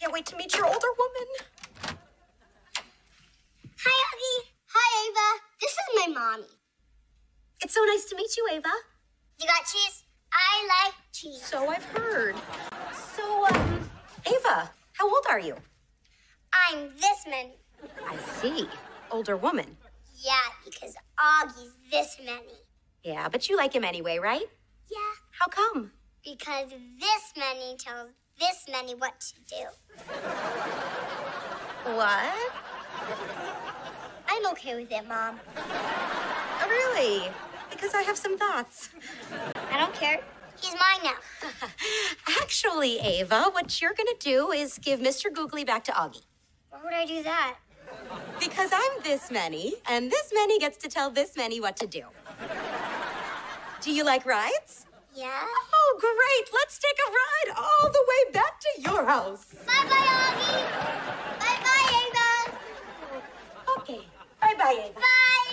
Can't wait to meet your older woman. Hi, Auggie. Hi, Ava. This is my mommy. It's so nice to meet you, Ava. You got cheese? I like cheese. So I've heard. So, Ava, how old are you? I'm this many. I see. Older woman. Yeah, because Augie's this many. Yeah, but you like him anyway, right? Yeah. How come? Because this many tells this many what to do. What? I'm okay with it, Mom. Oh, really? Because I have some thoughts. I don't care. He's mine now. Actually, Ava, what you're going to do is give Mr. Googly back to Auggie. Why would I do that? Because I'm this many, and this many gets to tell this many what to do. Do you like rides? Yeah. Oh, great. Let's take a ride all the way back to your house. Bye-bye, Auggie. Bye-bye, Ava. Okay. Bye-bye, Ava.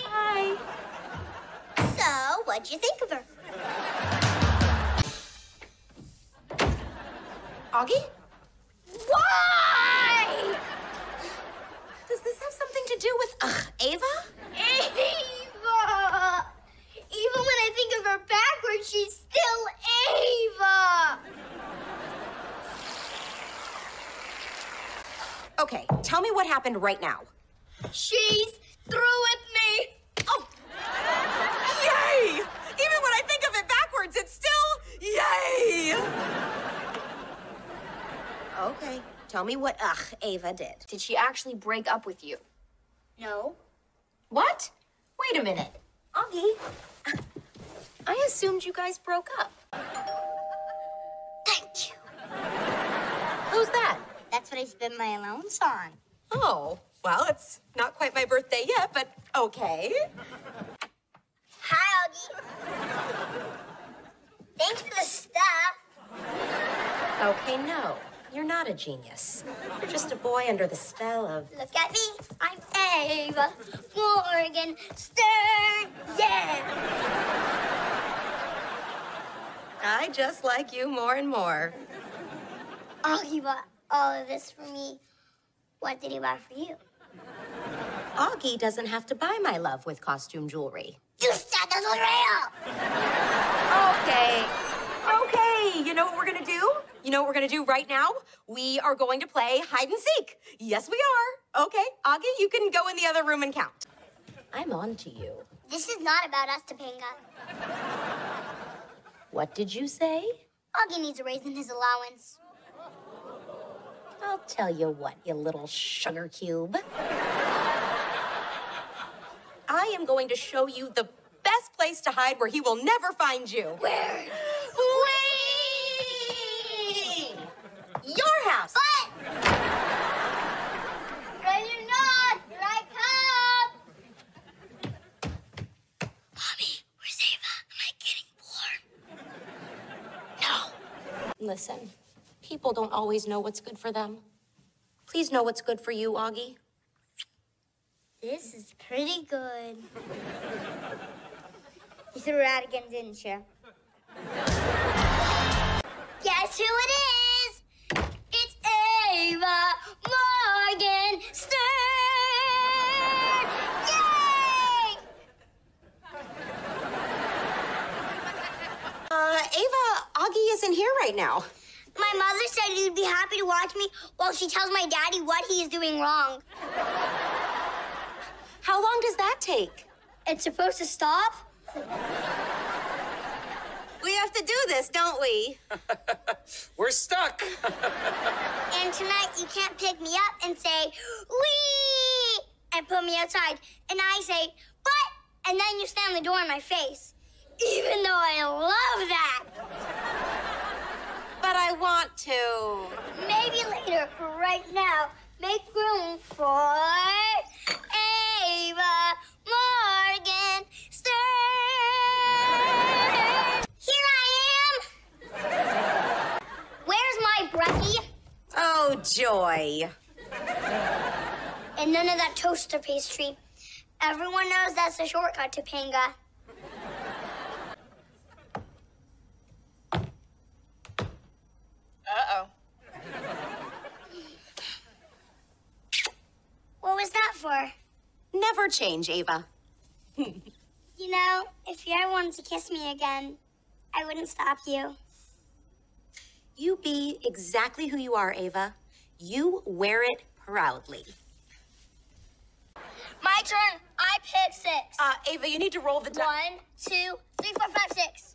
Bye. Bye. So, what'd you think of her? Auggie? Why? Does this have something to do with, Ava? Ava! Even when I think of her backwards, she's still Ava! Okay, tell me what happened right now. She's through with me! Oh! Yay! Even when I think of it backwards, it's still yay! Okay, tell me what, Ava did. Did she actually break up with you? No. What? Wait a minute. Auggie, I assumed you guys broke up. Thank you. Who's that? That's what I spent my allowance on. Oh, well, it's not quite my birthday yet, but okay. Hi, Auggie. Thanks for the stuff. Okay, no. You're not a genius. You're just a boy under the spell of... Look at me. I'm Ava Morgenstern. Yeah! I just like you more and more. Auggie bought all of this for me. What did he buy for you? Auggie doesn't have to buy my love with costume jewelry. You said this was real! Okay. Okay, you know what we're gonna do? You know what we're gonna do right now? We are going to play hide and seek. Yes, we are. Okay, Auggie, you can go in the other room and count. I'm on to you. This is not about us, Topanga. What did you say? Auggie needs a raise in his allowance. I'll tell you what, you little sugar cube. I am going to show you the best place to hide where he will never find you. Where? Your house. But ready or not, here I come. Mommy, where's Ava? Am I getting bored? No. Listen, people don't always know what's good for them. Please know what's good for you, Auggie. This is pretty good. You threw her out again, didn't you? Guess who it is? It's Ava Morgenstern! Yay! Ava, Auggie isn't here right now. My mother said you'd be happy to watch me while she tells my daddy what he is doing wrong. How long does that take? It's supposed to stop? We have to do this, don't we? We're stuck. And tonight you can't pick me up and say, wee! And put me outside. And I say, but! And then you slam the door in my face. Even though I love that. But I want to. Maybe later, but right now, make room for... Ava Morgenstern! Here I am! Where's my brekkie? Oh, joy. And none of that toaster pastry. Everyone knows that's a shortcut to Topanga. Uh-oh. for. Never change, Ava. You know, if you ever wanted to kiss me again, I wouldn't stop you. You be exactly who you are, Ava. You wear it proudly. My turn. I pick 6. Ava, you need to roll the dice. 1, 2, 3, 4, 5, 6.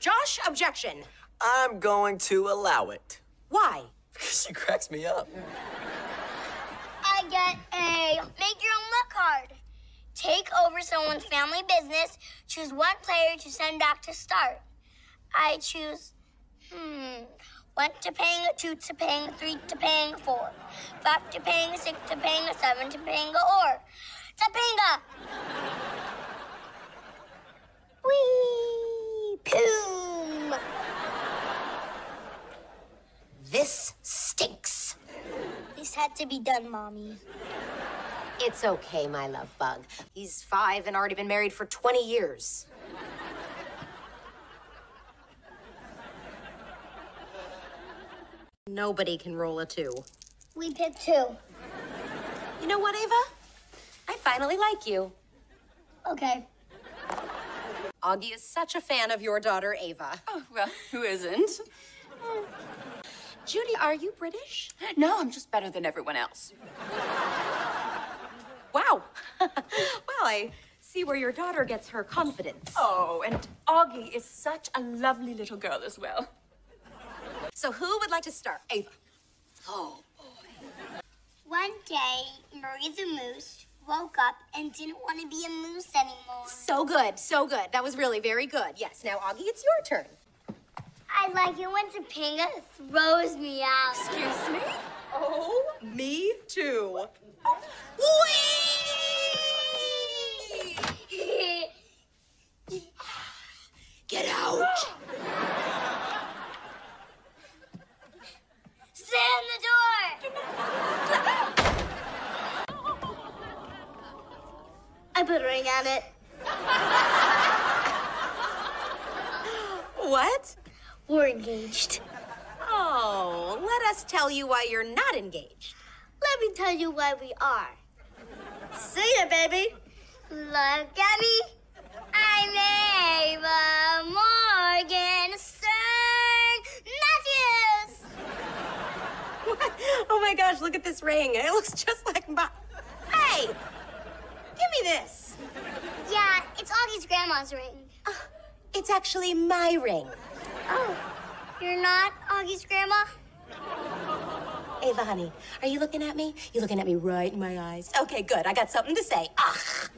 Josh, objection. I'm going to allow it. Why? Because she cracks me up. I get a make your own luck card. Take over someone's family business. Choose one player to send back to start. I choose, 1 Topanga, 2 Topanga, 3 Topanga, 4. 5 Topanga, 6 Topanga, 7 Topanga, or Topanga! Whee! Poom! This stinks. This had to be done, Mommy. It's okay, my love bug. He's 5 and already been married for 20 years. Nobody can roll a 2. We picked 2. You know what, Ava? I finally like you. Okay. Auggie is such a fan of your daughter, Ava. Oh, well, who isn't? Judy, are you British? No, I'm just better than everyone else. Wow. Well, I see where your daughter gets her confidence. Oh, and Auggie is such a lovely little girl as well. So who would like to start? Ava. Oh, boy. One day, Marie the Moose woke up and didn't want to be a moose anymore. So good, so good. That was really very good. Yes, now, Auggie, it's your turn. I like it when Topanga throws me out. Excuse me? Oh, me too. Whee! Get out. Stay on the door. I put a ring on it. What? We're engaged. Oh, let us tell you why you're not engaged. Let me tell you why we are. See ya, baby. Look at me. I'm Ava Morgenstern Matthews. What? Oh my gosh, look at this ring. It looks just like my... Hey! Give me this. Yeah, it's Augie's grandma's ring. It's actually my ring. Oh, you're not Augie's grandma? Ava, honey, are you looking at me? You looking at me right in my eyes? Okay, good. I got something to say. Ugh.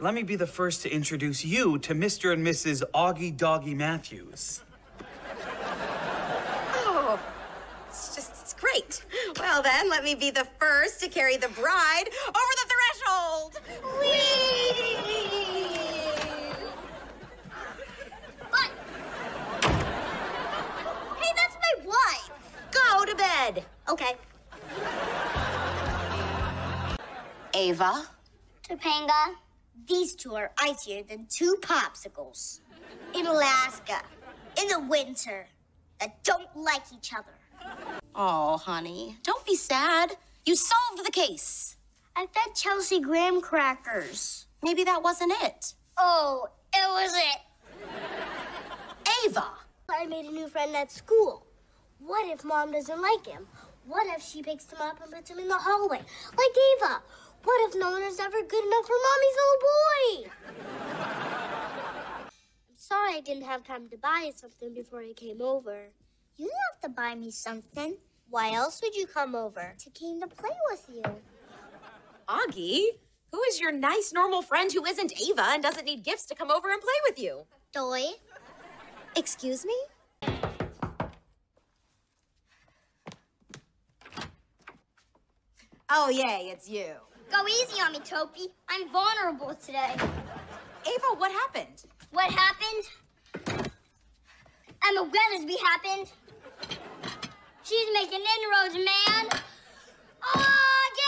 Let me be the first to introduce you to Mr. and Mrs. Auggie Doggie Matthews. Oh, it's great. Well, then, let me be the first to carry the bride over the threshold. Whee! What? Hey, that's my wife. Go to bed. Okay. Ava? Topanga? These 2 are icier than 2 popsicles. In Alaska. In the winter. That don't like each other. Oh, honey, don't be sad. You solved the case. I fed Chelsea graham crackers. Maybe that wasn't it. Oh, it was it. Ava! I made a new friend at school. What if Mom doesn't like him? What if she picks him up and puts him in the hallway? Like Ava. What if no one is ever good enough for Mommy's little boy? I'm sorry I didn't have time to buy something before I came over. You don't have to buy me something. Why else would you come over? To came to play with you. Auggie, who is your nice, normal friend who isn't Ava and doesn't need gifts to come over and play with you? Doi. Excuse me? Oh, yay, it's you. Go easy on me, Topi. I'm vulnerable today. Ava, what happened? What happened? Emma Weathersby happened. She's making inroads, man. Auggie!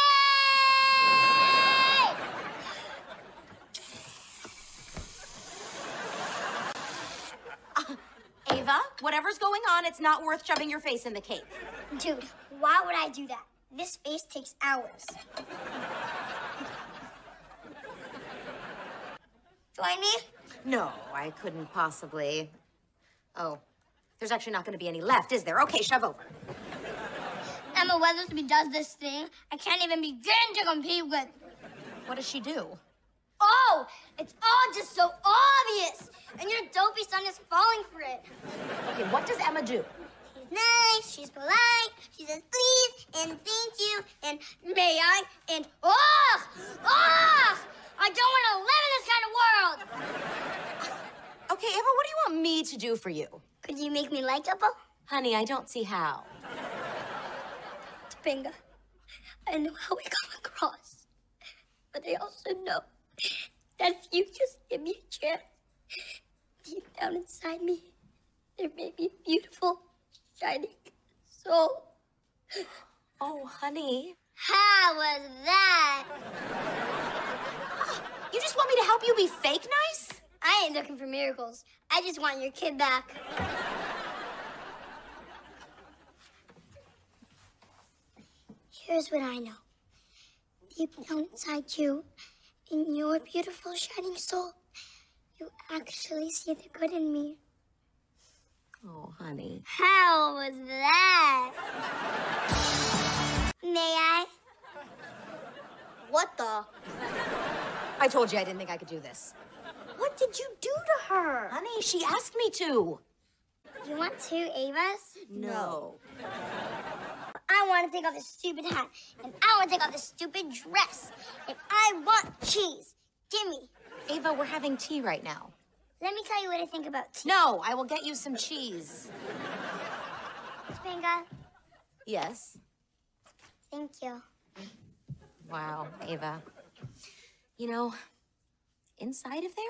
Ava, whatever's going on, it's not worth shoving your face in the cake. Dude, why would I do that? This face takes hours. Join me? No, I couldn't possibly. Oh, there's actually not going to be any left, is there? Okay, shove over. Emma Weathersby does this thing I can't even begin to compete with. What does she do? Oh, it's all just so obvious, and your dopey son is falling for it. Okay, what does Emma do? She's nice, she's polite, she says please, and thank you, and may I, and oh, oh! I don't want to live in this kind of world! Okay, Ava, what do you want me to do for you? Could you make me likable? Honey, I don't see how. Topanga, I know how we come across, but I also know that if you just give me a chance, deep down inside me, there may be a beautiful, shining soul. Oh, honey. How was that? You just want me to help you be fake nice? I ain't looking for miracles. I just want your kid back. Here's what I know. Deep down inside you, in your beautiful, shining soul, you actually see the good in me. Oh, honey. How was that? May I? What the? I told you I didn't think I could do this. What did you do to her? Honey, she asked me to. You want two Avas? No. I want to take off this stupid hat, and I want to take off this stupid dress, and I want cheese. Gimme. Ava, we're having tea right now. Let me tell you what I think about tea. No, I will get you some cheese. Topanga? Yes? Thank you. Wow, Ava. You know, inside of there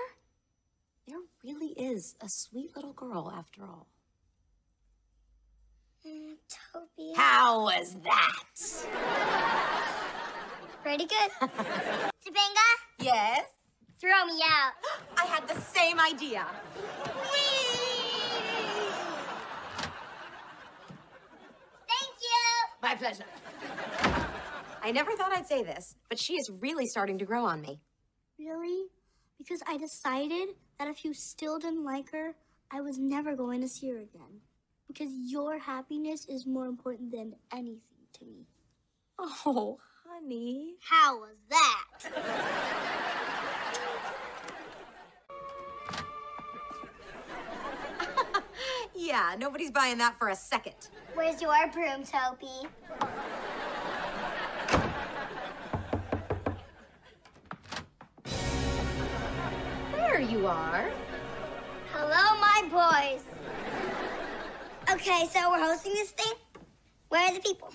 really is a sweet little girl after all. Topia. How was that? Pretty good. Topanga? Yes? Throw me out. I had the same idea. Whee! Thank you. My pleasure. I never thought I'd say this, but she is really starting to grow on me. Really? Because I decided that if you still didn't like her, I was never going to see her again. Because your happiness is more important than anything to me. Oh, honey. How was that? Yeah, nobody's buying that for a second. Where's your broom, Topi? You are. Hello, my boys. Okay, so we're hosting this thing. Where are the people?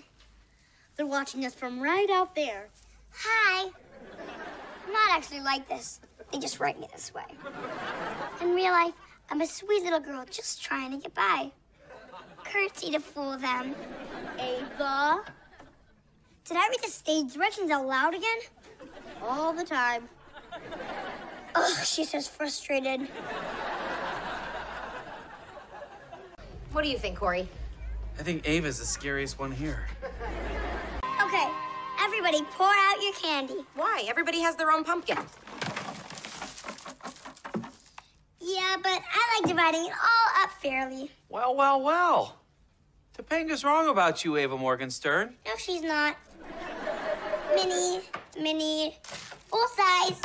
They're watching us from right out there. Hi. I'm not actually like this. They just write me this way. In real life, I'm a sweet little girl just trying to get by. Curtsy to fool them. Ava? Did I read the stage directions out loud again? All the time. Ugh, she's just frustrated. What do you think, Corey? I think Ava's the scariest one here. Okay, everybody pour out your candy. Why? Everybody has their own pumpkin. Yeah, but I like dividing it all up fairly. Well, well, well. Topanga's wrong about you, Ava Morgenstern. No, she's not. Mini, mini, full size.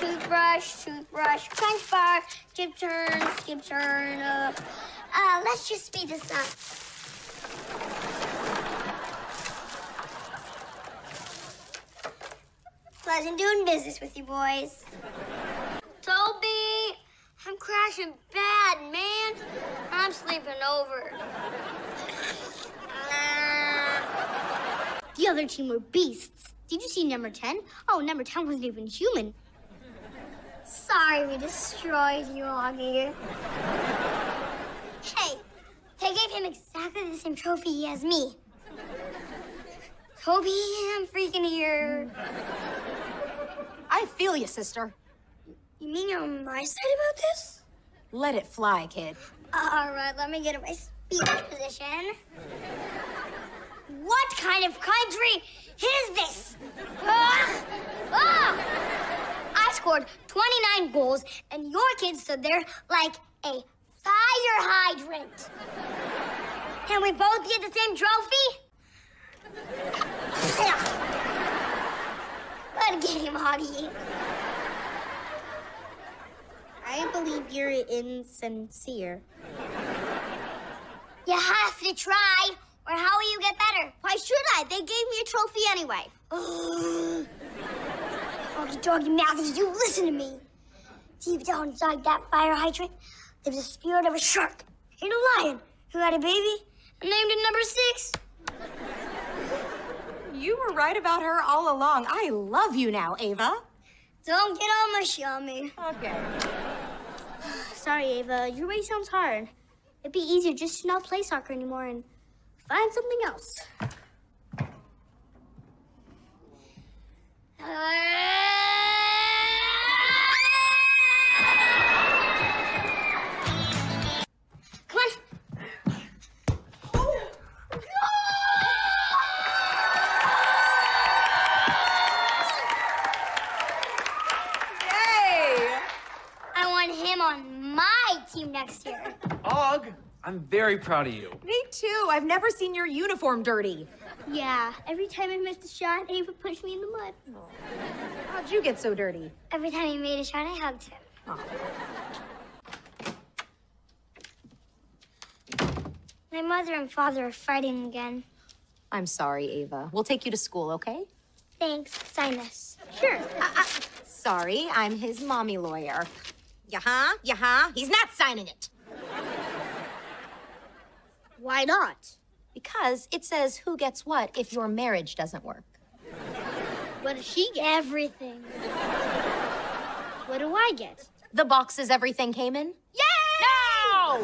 Toothbrush, toothbrush, crunch bar, skip turn, let's just speed this up. Pleasant doing business with you boys. Toby, I'm crashing bad, man. I'm sleeping over. The other team were beasts. Did you see number 10? Oh, number 10 wasn't even human. Sorry we destroyed you, Auggie. Hey, they gave him exactly the same trophy as me. Toby, I'm freaking here. I feel you, sister. You mean you're on my side about this? Let it fly, kid. All right, let me get in my speech position. What kind of country is this? I scored 29 goals, and your kid stood there like a fire hydrant. Can we both get the same trophy? Gotta get him, Auggie. I believe you're insincere. You have to try, or how will you get better? Why should I? They gave me a trophy anyway. Doggy, doggy Mathers, you listen to me. Deep down inside that fire hydrant lives the spirit of a shark and a lion who had a baby and named it number 6. You were right about her all along. I love you now, Ava. Don't get all mushy on me. Okay. Sorry, Ava. Your way sounds hard. It'd be easier just to not play soccer anymore and find something else. Come on. Team next year. Og, I'm very proud of you. Me too. I've never seen your uniform dirty. Yeah, every time I missed a shot, Ava pushed me in the mud. Oh. How'd you get so dirty? Every time he made a shot, I hugged him. Oh. My mother and father are fighting again. I'm sorry, Ava. We'll take you to school, okay? Thanks. Sign this. Sure. Sorry, I'm his mommy lawyer. Yeah-huh, yeah-huh. He's not signing it. Why not? Because it says who gets what if your marriage doesn't work. What does she get? Everything. What do I get? The boxes everything came in. Yay! No!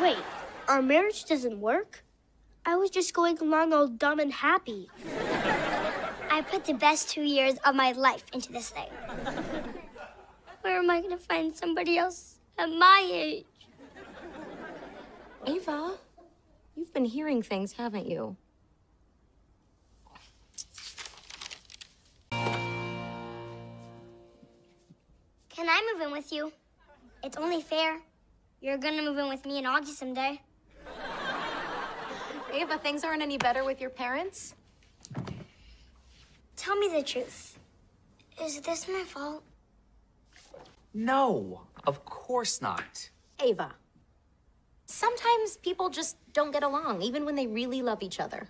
Wait, our marriage doesn't work? I was just going along all dumb and happy. I put the best 2 years of my life into this thing. Where am I going to find somebody else at my age? Ava, you've been hearing things, haven't you? Can I move in with you? It's only fair. You're going to move in with me and Auggie someday. Ava, things aren't any better with your parents? Tell me the truth. Is this my fault? No, of course not. Ava, sometimes people just don't get along, even when they really love each other.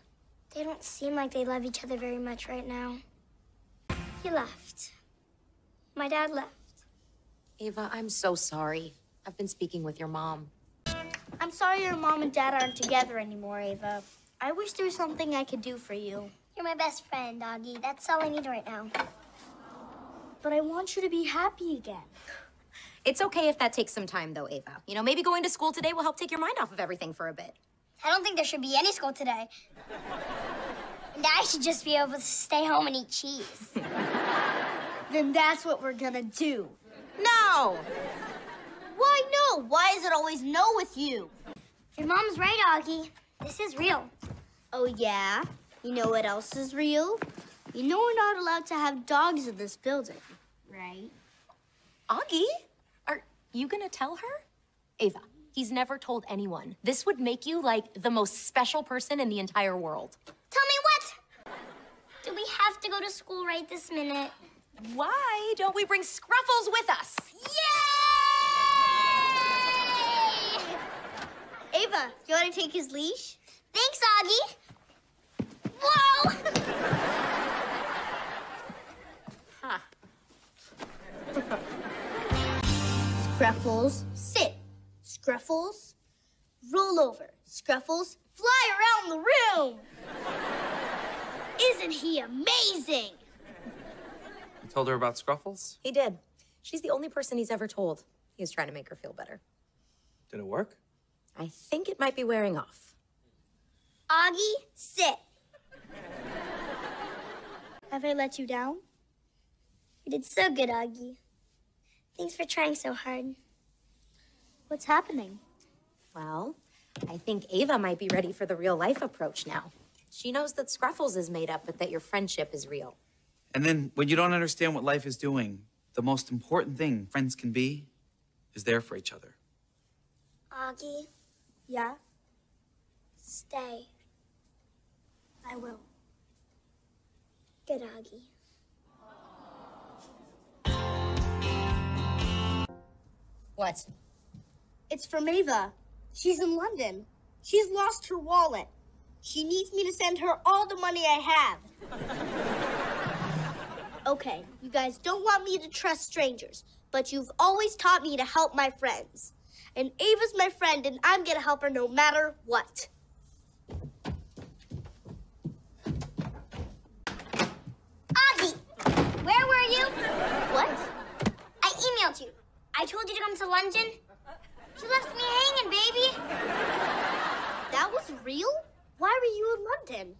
They don't seem like they love each other very much right now. He left. My dad left. Ava, I'm so sorry. I've been speaking with your mom. I'm sorry your mom and dad aren't together anymore, Ava. I wish there was something I could do for you. You're my best friend, Auggie. That's all I need right now. But I want you to be happy again. It's okay if that takes some time, though, Ava. You know, maybe going to school today will help take your mind off of everything for a bit. I don't think there should be any school today. And I should just be able to stay home and eat cheese. Then that's what we're gonna do. No! Why no? Why is it always no with you? Your mom's right, Auggie. This is real. Oh, yeah? You know what else is real? You know we're not allowed to have dogs in this building. Right. Auggie, are you gonna tell her? Ava, he's never told anyone. This would make you like the most special person in the entire world. Tell me what? Do we have to go to school right this minute? Why don't we bring Scruffles with us? Yay! Ava, you wanna take his leash? Thanks, Auggie. Whoa! Scruffles, sit. Scruffles, roll over. Scruffles, fly around the room. Isn't he amazing? You told her about Scruffles? He did. She's the only person he's ever told. He was trying to make her feel better. Did it work? I think it might be wearing off. Auggie, sit. Have I let you down? You did so good, Auggie. Thanks for trying so hard. What's happening? Well, I think Ava might be ready for the real-life approach now. She knows that Scruffles is made up, but that your friendship is real. And then when you don't understand what life is doing, the most important thing friends can be is there for each other. Auggie? Yeah? Stay. I will. Good, Auggie. What? It's from Ava. She's in London. She's lost her wallet. She needs me to send her all the money I have. Okay, you guys don't want me to trust strangers, but you've always taught me to help my friends. And Ava's my friend, and I'm gonna help her no matter what. Auggie! Where were you? What? I emailed you. I told you to come to London. She left me hanging, baby. That was real? Why were you in London?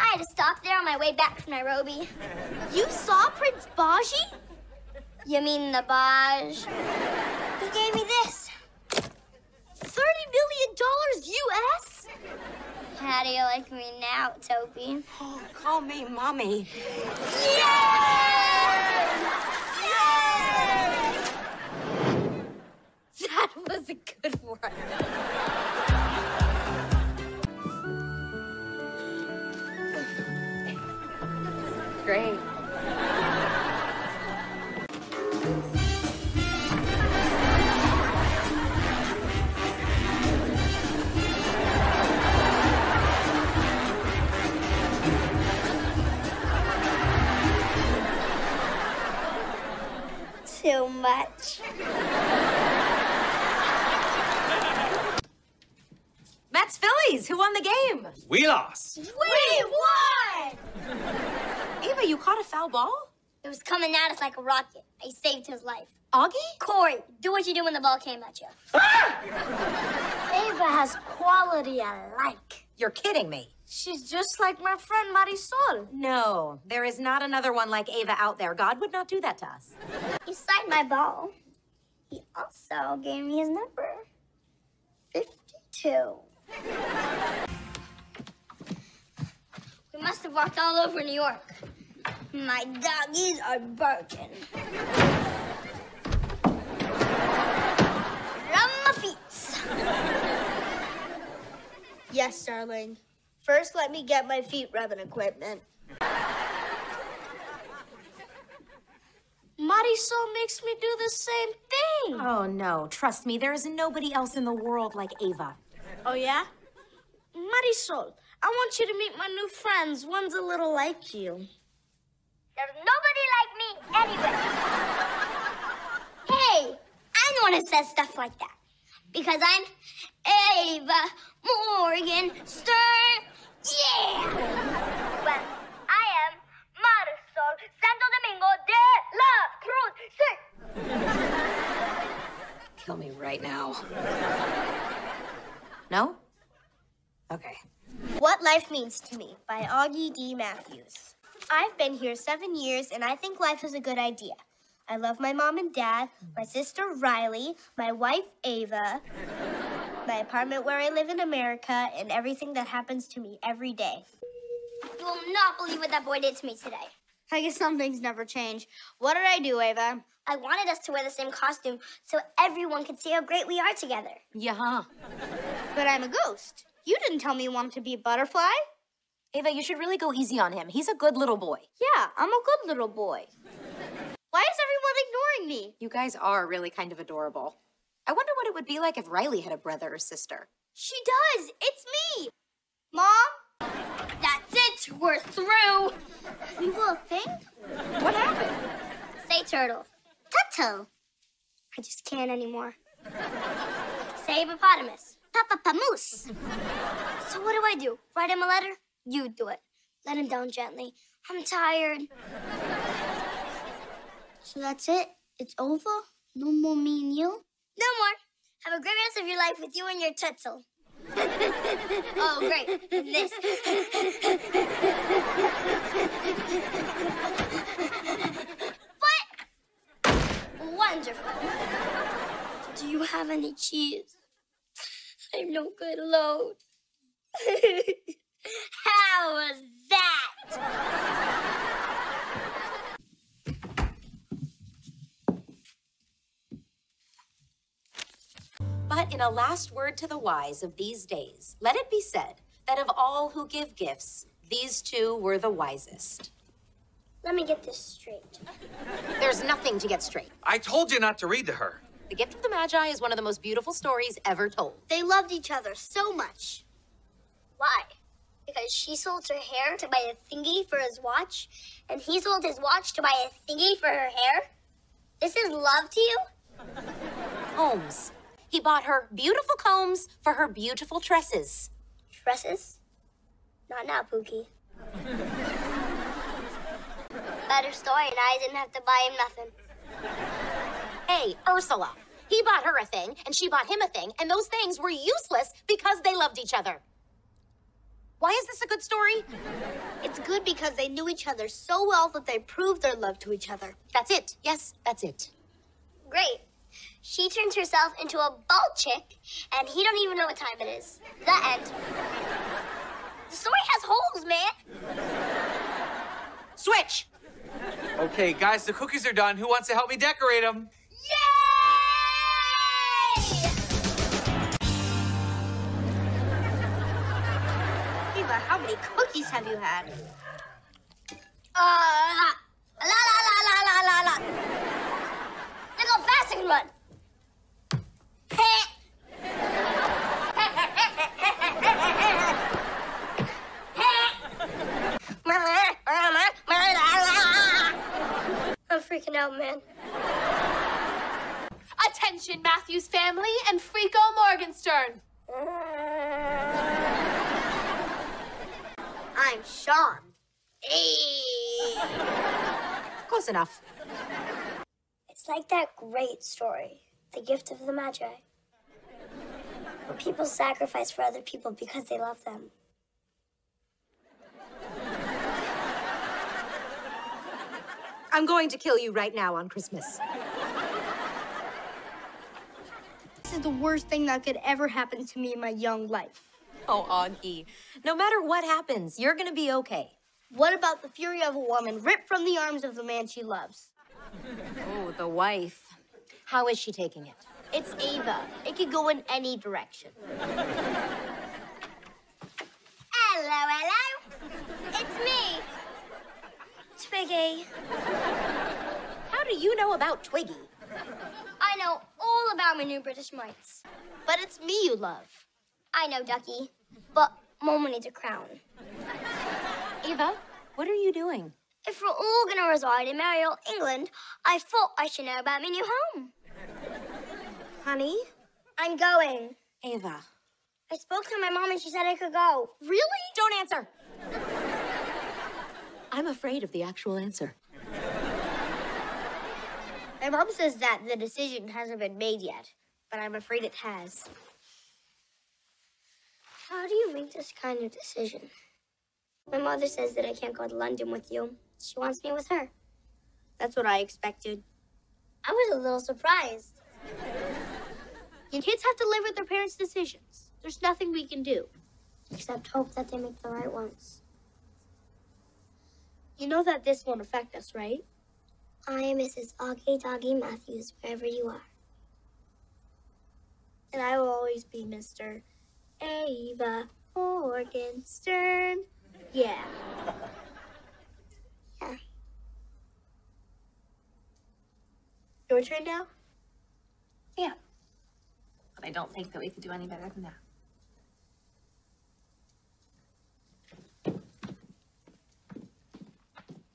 I had to stop there on my way back from Nairobi. You saw Prince Baji? You mean the Baj? He gave me this. $30 million US? How do you like me now, Toby? Oh, call me Mommy. Yay! Yay! That was a good one. Great. Too much. That's Phillies. Who won the game? We lost. We won! Ava, you caught a foul ball? It was coming at us like a rocket. I saved his life. Auggie? Corey, do what you do when the ball came at you. Ah! Ava has quality I like. You're kidding me. She's just like my friend Marisol. No, there is not another one like Ava out there. God would not do that to us. He signed my ball. He also gave me his number. 52. We must have walked all over New York. My doggies are barking. Run my feet. Yes, darling. First, let me get my feet rubbing equipment. Marisol makes me do the same thing. Oh, no. Trust me, there is nobody else in the world like Ava. Oh, yeah? Marisol, I want you to meet my new friends. One's a little like you. There's nobody like me anywhere. Hey, I'm the one who says stuff like that. Because I'm Ava Morgenstern. Yeah! Well, I am Marisol Santo Domingo de la Cruz. Sit. Kill me right now. No? Okay. What Life Means to Me by Augie D. Matthews. I've been here 7 years, and I think life is a good idea. I love my mom and dad, my sister Riley, my wife Ava, my apartment where I live in America, and everything that happens to me every day. You will not believe what that boy did to me today. I guess some things never change. What did I do, Ava? I wanted us to wear the same costume so everyone could see how great we are together. Yeah. But I'm a ghost. You didn't tell me you wanted to be a butterfly. Ava, you should really go easy on him. He's a good little boy. Yeah, I'm a good little boy. Why is everyone ignoring me? You guys are really kind of adorable. I wonder what it would be like if Riley had a brother or sister. She does. It's me. Mom? That's it. We're through. We will think? What happened? Say turtle. Tuttle. I just can't anymore. Say hippopotamus. Papapamoose. So what do? Write him a letter? You do it. Let him down gently. I'm tired. So that's it? It's over? No more me and you? No more. Have a great rest of your life with you and your tuttle. Oh, great. And this. What? Wonderful. Do you have any cheese? I'm no good alone. How was that? But in a last word to the wise of these days, let it be said that of all who give gifts, these two were the wisest. Let me get this straight. There's nothing to get straight. I told you not to read to her. The Gift of the Magi is one of the most beautiful stories ever told. They loved each other so much. Why? Because she sold her hair to buy a thingy for his watch, and he sold his watch to buy a thingy for her hair? This is love to you? Combs. He bought her beautiful combs for her beautiful tresses. Tresses? Not now, Pookie. Better story, and I didn't have to buy him nothing. Hey, Ursula. He bought her a thing, and she bought him a thing, and those things were useless because they loved each other. Why is this a good story? It's good because they knew each other so well that they proved their love to each other. That's it. Yes, that's it. Great. She turns herself into a bald chick, and he don't even know what time it is. The end. The story has holes, man. Switch! Okay, guys, the cookies are done. Who wants to help me decorate them? Yay! Ava, how many cookies have you had? La la la la la la la. Then go fast and run. I'm freaking out, man. Attention, Matthews family and Frico Morgenstern. I'm Sean. Close enough. It's like that great story, The Gift of the Magi, where people sacrifice for other people because they love them. I'm going to kill you right now on Christmas. This is the worst thing that could ever happen to me in my young life. Oh, Auggie. No matter what happens, you're gonna be okay. What about the fury of a woman ripped from the arms of the man she loves? Oh, the wife. How is she taking it? It's Ava. It could go in any direction. Hello, hello. It's me. Twiggy. How do you know about Twiggy? I know all about my new British mites. But it's me you love. I know, Ducky. But Mama needs a crown. Ava, what are you doing? If we're all gonna reside in merry old England, I thought I should know about my new home. Honey? I'm going. Ava. I spoke to my mom and she said I could go. Really? Don't answer. I'm afraid of the actual answer. My mom says that the decision hasn't been made yet, but I'm afraid it has. How do you make this kind of decision? My mother says that I can't go to London with you. She wants me with her. That's what I expected. I was a little surprised. Your kids have to live with their parents' decisions. There's nothing we can do. Except hope that they make the right ones. You know that this won't affect us, right? I am Mrs. Auggie Doggie Matthews, wherever you are. And I will always be Mr. Ava Morgenstern. Yeah. Yeah. Your turn now? Yeah. But I don't think that we could do any better than that.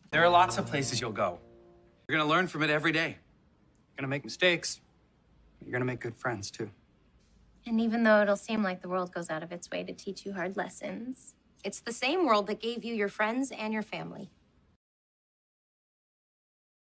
There are lots of places you'll go. You're gonna learn from it every day. You're gonna make mistakes. You're gonna make good friends, too. And even though it'll seem like the world goes out of its way to teach you hard lessons, it's the same world that gave you your friends and your family.